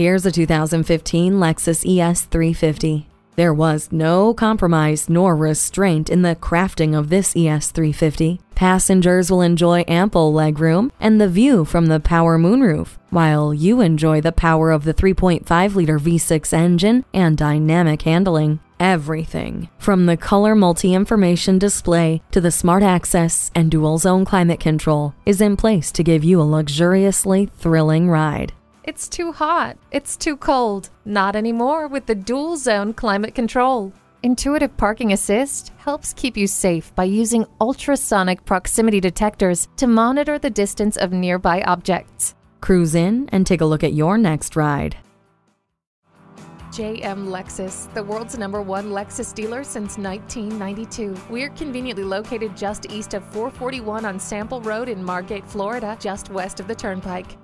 Here's a 2015 Lexus ES350. There was no compromise nor restraint in the crafting of this ES350. Passengers will enjoy ample legroom and the view from the power moonroof, while you enjoy the power of the 3.5-liter V6 engine and dynamic handling. Everything, from the color multi-information display to the smart access and dual-zone climate control, is in place to give you a luxuriously thrilling ride. It's too hot. It's too cold. Not anymore with the dual zone climate control. Intuitive parking assist helps keep you safe by using ultrasonic proximity detectors to monitor the distance of nearby objects. Cruise in and take a look at your next ride. JM Lexus, the world's #1 Lexus dealer since 1992. We're conveniently located just east of 441 on Sample Road in Margate, Florida, just west of the Turnpike.